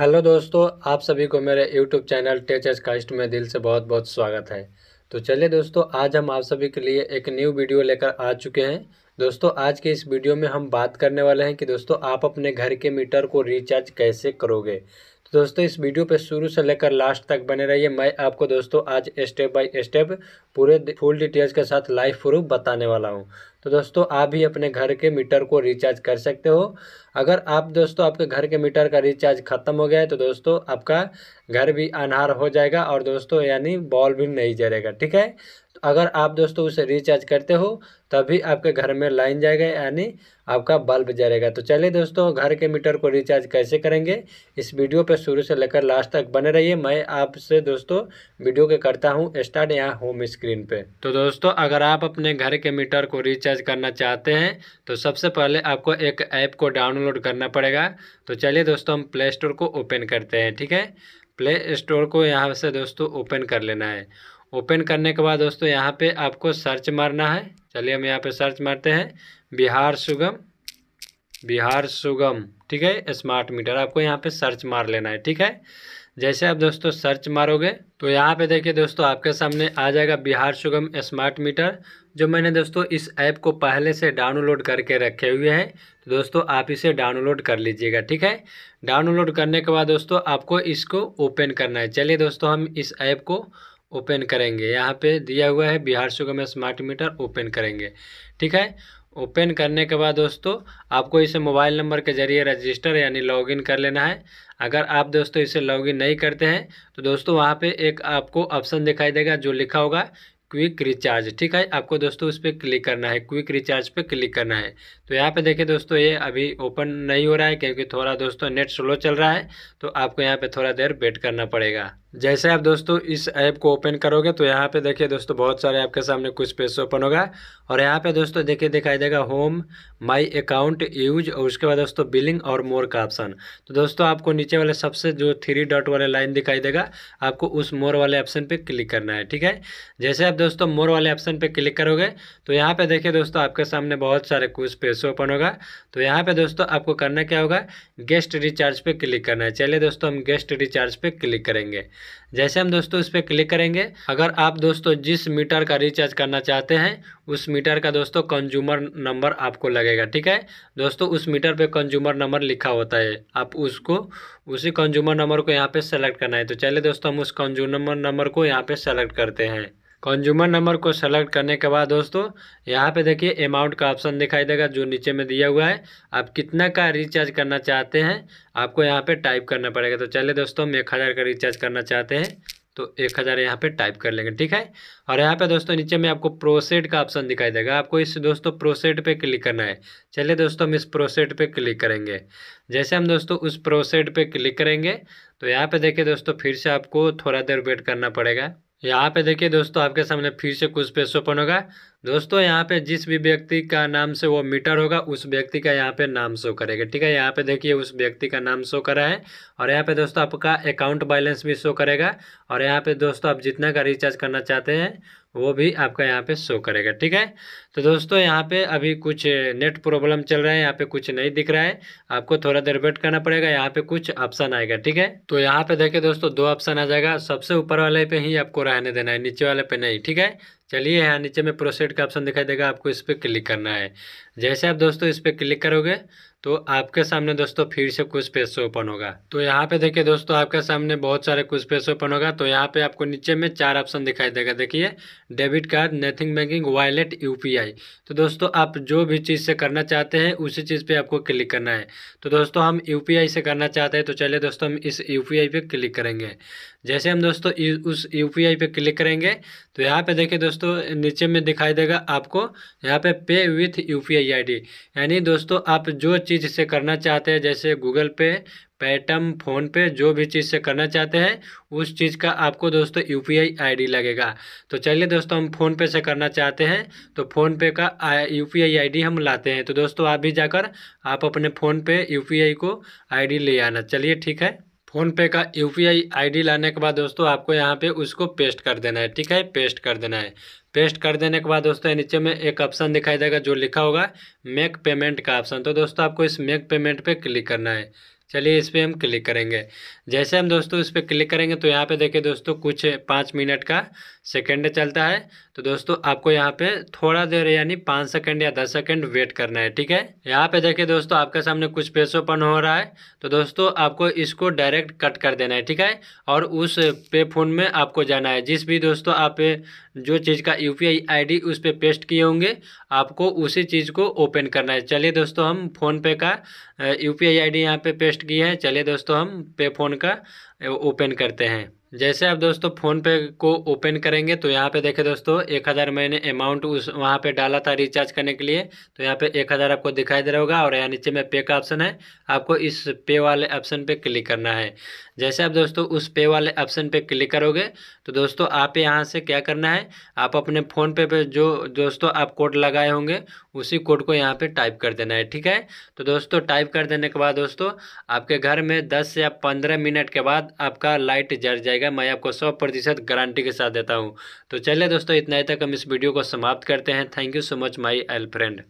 Hello दोस्तों, आप सभी को मेरे यूट्यूब चैनल टेक स्काइस्ट में दिल से बहुत बहुत स्वागत है। तो चलिए दोस्तों, आज हम आप सभी के लिए एक न्यू वीडियो लेकर आ चुके हैं। दोस्तों आज के इस वीडियो में हम बात करने वाले हैं कि दोस्तों आप अपने घर के मीटर को रिचार्ज कैसे करोगे। तो दोस्तों इस वीडियो पे शुरू से लेकर लास्ट तक बने रहिए। मैं आपको दोस्तों आज स्टेप बाय स्टेप पूरे फुल डिटेल्स के साथ लाइव प्रूफ बताने वाला हूँ। तो दोस्तों आप भी अपने घर के मीटर को रिचार्ज कर सकते हो। अगर आप दोस्तों आपके घर के मीटर का रिचार्ज खत्म हो गया है तो दोस्तों आपका घर भी अनहार हो जाएगा और दोस्तों यानी बॉल भी नहीं जलेगा, ठीक है। तो अगर आप दोस्तों उसे रिचार्ज करते हो तभी आपके घर में लाइन जाएगा यानी आपका बल्ब जलेगा। तो चलिए दोस्तों, घर के मीटर को रिचार्ज कैसे करेंगे इस वीडियो पर शुरू से लेकर लास्ट तक बने रहिए। मैं आपसे दोस्तों वीडियो के करता हूँ स्टार्ट यहाँ होम स्क्रीन पर। तो दोस्तों अगर आप अपने घर के मीटर को रिचार्ज करना चाहते हैं तो सबसे पहले आपको एक ऐप को डाउनलोड करना पड़ेगा। तो चलिए दोस्तों हम प्ले स्टोर को ओपन करते हैं, ठीक है। प्ले स्टोर को यहाँ से दोस्तों ओपन कर लेना है। ओपन करने के बाद दोस्तों यहाँ पे आपको सर्च मारना है। चलिए हम यहाँ पे सर्च मारते हैं बिहार सुगम, ठीक है, स्मार्ट मीटर। आपको यहाँ पे सर्च मार लेना है, ठीक है। जैसे आप दोस्तों सर्च मारोगे तो यहाँ पे देखिए दोस्तों आपके सामने आ जाएगा बिहार सुगम स्मार्ट मीटर, जो मैंने दोस्तों इस ऐप को पहले से डाउनलोड करके रखे हुए हैं। तो दोस्तों आप इसे डाउनलोड कर लीजिएगा, ठीक है। डाउनलोड करने के बाद दोस्तों आपको इसको ओपन करना है। चलिए दोस्तों हम इस ऐप को ओपन करेंगे। यहाँ पे दिया हुआ है बिहार सुगम स्मार्ट मीटर, ओपन करेंगे, ठीक है। ओपन करने के बाद दोस्तों आपको इसे मोबाइल नंबर के जरिए रजिस्टर यानी लॉगिन कर लेना है। अगर आप दोस्तों इसे लॉगिन नहीं करते हैं तो दोस्तों वहाँ पे एक आपको ऑप्शन दिखाई देगा जो लिखा होगा क्विक रिचार्ज, ठीक है। आपको दोस्तों उस पर क्लिक करना है, क्विक रिचार्ज पे क्लिक करना है। तो यहाँ पे देखिए दोस्तों ये अभी ओपन नहीं हो रहा है क्योंकि थोड़ा दोस्तों नेट स्लो चल रहा है, तो आपको यहाँ पे थोड़ा देर वेट करना पड़ेगा। जैसे आप दोस्तों इस ऐप को ओपन करोगे तो यहाँ पे देखिए दोस्तों बहुत सारे आपके सामने कुछ पेज ओपन होगा और यहाँ पे दोस्तों देखिए दिखाई देगा होम, माई अकाउंट, यूज और उसके बाद दोस्तों बिलिंग और मोर का ऑप्शन। तो दोस्तों आपको नीचे वाले सबसे जो 3 डॉट वाले लाइन दिखाई देगा आपको उस मोर वाले ऑप्शन पे क्लिक करना है, ठीक है। जैसे आप दोस्तों मोर वाले ऑप्शन पे क्लिक करोगे तो यहाँ पे देखिए दोस्तों आपके सामने बहुत सारे कुछ पेज ओपन होगा। तो यहाँ पे दोस्तों आपको करना क्या होगा, गेस्ट रिचार्ज पे क्लिक करना है। चलिए दोस्तों हम गेस्ट रिचार्ज पे क्लिक करेंगे। जैसे हम दोस्तों इस पर क्लिक करेंगे, अगर आप दोस्तों जिस मीटर का रिचार्ज करना चाहते हैं उस मीटर का दोस्तों कंज्यूमर नंबर आपको लगेगा, ठीक है। दोस्तों उस मीटर पे कंज्यूमर नंबर लिखा होता है, आप उसको उसी कंज्यूमर नंबर को यहाँ पे सेलेक्ट करना है। तो चलिए दोस्तों हम उस कंज्यूमर नंबर को यहाँ पे सेलेक्ट करते हैं। कंज्यूमर नंबर को सेलेक्ट करने के बाद दोस्तों यहाँ पे देखिए अमाउंट का ऑप्शन दिखाई देगा जो नीचे में दिया हुआ है। आप कितना का रिचार्ज करना चाहते हैं आपको यहाँ पे टाइप करना पड़ेगा। तो चलिए दोस्तों हम 1000 का रिचार्ज करना चाहते हैं तो 1000 यहाँ पे टाइप कर लेंगे, ठीक है। और यहाँ पे दोस्तों नीचे में आपको प्रोसेड का ऑप्शन दिखाई देगा, आपको इस दोस्तों प्रोसेड पे क्लिक करना है। चलिए दोस्तों हम इस प्रोसेड पे क्लिक करेंगे। जैसे हम दोस्तों उस प्रोसेड पे क्लिक करेंगे तो यहाँ पे देखिए दोस्तों फिर से आपको थोड़ा देर वेट करना पड़ेगा। यहाँ पे देखिए दोस्तों आपके सामने फिर से कुछ पेज ओपन होगा। दोस्तों यहाँ पे जिस भी व्यक्ति का नाम से वो मीटर होगा उस व्यक्ति का यहाँ पे नाम शो करेगा, ठीक है। यहाँ पे देखिए उस व्यक्ति का नाम शो करा है और यहाँ पे दोस्तों आपका अकाउंट बैलेंस भी शो करेगा और यहाँ पे दोस्तों आप जितना का रिचार्ज करना चाहते हैं वो भी आपका यहाँ पे शो करेगा, ठीक है। तो दोस्तों यहाँ पे अभी कुछ नेट प्रॉब्लम चल रहा है, यहाँ पे कुछ नहीं दिख रहा है, आपको थोड़ा देर वेट करना पड़ेगा। यहाँ पे कुछ ऑप्शन आएगा, ठीक है। तो यहाँ पे देखिए दोस्तों 2 ऑप्शन आ जाएगा, सबसे ऊपर वाले पे ही आपको रहने देना है, नीचे वाले पे नहीं, ठीक है। चलिए यहाँ नीचे में प्रोसेड का ऑप्शन दिखाई देगा, आपको इस पर क्लिक करना है। जैसे आप दोस्तों इस पर क्लिक करोगे तो आपके सामने दोस्तों फिर से कुछ पेज ओपन होगा। तो यहाँ पे देखिए दोस्तों आपके सामने बहुत सारे कुछ पेज ओपन होगा। तो यहाँ पे आपको नीचे में 4 ऑप्शन दिखाई देगा, देखिए debit card, net banking, wallet, UPI. तो दोस्तों आप जो भी चीज़ से करना चाहते हैं उसी चीज़ पे आपको क्लिक करना है। तो दोस्तों हम यूपीआई से करना चाहते हैं तो चलिए दोस्तों हम इस यूपीआई पे क्लिक करेंगे। जैसे हम दोस्तों उस यूपीआई पे क्लिक करेंगे तो यहाँ पे देखिए दोस्तों नीचे में दिखाई देगा आपको यहाँ पे पे विथ यूपीआई आईडी, यानी दोस्तों आप जो चीज़ से करना चाहते हैं जैसे गूगल पे, पेटीएम, फोन पे, जो भी चीज़ से करना चाहते हैं उस चीज़ का आपको दोस्तों यूपीआई आईडी लगेगा। तो चलिए दोस्तों हम फोन पे से करना चाहते हैं तो फोन पे का यूपीआई आईडी हम लाते हैं। तो दोस्तों आप भी जाकर आप अपने फ़ोन पे यूपीआई को आईडी ले आना। चलिए ठीक है, फ़ोन पे का यूपीआई आईडी लाने के बाद दोस्तों आपको यहाँ पे उसको पेस्ट कर देना है, ठीक है। पेस्ट कर देना है। पेस्ट कर देने के बाद दोस्तों नीचे में एक ऑप्शन दिखाई देगा जो लिखा होगा मेक पेमेंट का ऑप्शन। तो दोस्तों आपको इस मेक पेमेंट पे क्लिक करना है। चलिए इस पर हम क्लिक करेंगे। जैसे हम दोस्तों इस पर क्लिक करेंगे तो यहाँ पे देखिए दोस्तों कुछ 5 मिनट का सेकंड चलता है। तो दोस्तों आपको यहाँ पे थोड़ा देर यानी 5 सेकंड या 10 सेकंड वेट करना है, ठीक है। यहाँ पे देखिए दोस्तों आपके सामने कुछ पेज ओपन हो रहा है। तो दोस्तों आपको इसको डायरेक्ट कट कर देना है, ठीक है। और उस पे फोन में आपको जाना है, जिस भी दोस्तों आप जो चीज़ का UPI ID उस पर पेस्ट किए होंगे आपको उसी चीज़ को ओपन करना है। चलिए दोस्तों हम फ़ोनपे का UPI ID यहाँ पे पेस्ट किया है। चलिए दोस्तों हम पे फोन का ओपन करते हैं। जैसे आप दोस्तों फ़ोनपे को ओपन करेंगे तो यहाँ पे देखें दोस्तों 1000 मैंने अमाउंट उस वहाँ पे डाला था रिचार्ज करने के लिए। तो यहाँ पे 1000 आपको दिखाई दे रहा होगा और यहाँ नीचे में पे का ऑप्शन है, आपको इस पे वाले ऑप्शन पे क्लिक करना है। जैसे आप दोस्तों उस पे वाले ऑप्शन पे क्लिक करोगे तो दोस्तों आप यहाँ से क्या करना है, आप अपने फ़ोनपे पे जो दोस्तों आप कोड लगाए होंगे उसी कोड को यहाँ पे टाइप कर देना है, ठीक है। तो दोस्तों टाइप कर देने के बाद दोस्तों आपके घर में 10 या 15 मिनट के बाद आपका लाइट जल जाएगा। मैं आपको 100% गारंटी के साथ देता हूँ। तो चलिए दोस्तों इतना ही तक हम इस वीडियो को समाप्त करते हैं। Thank you so much my all friend.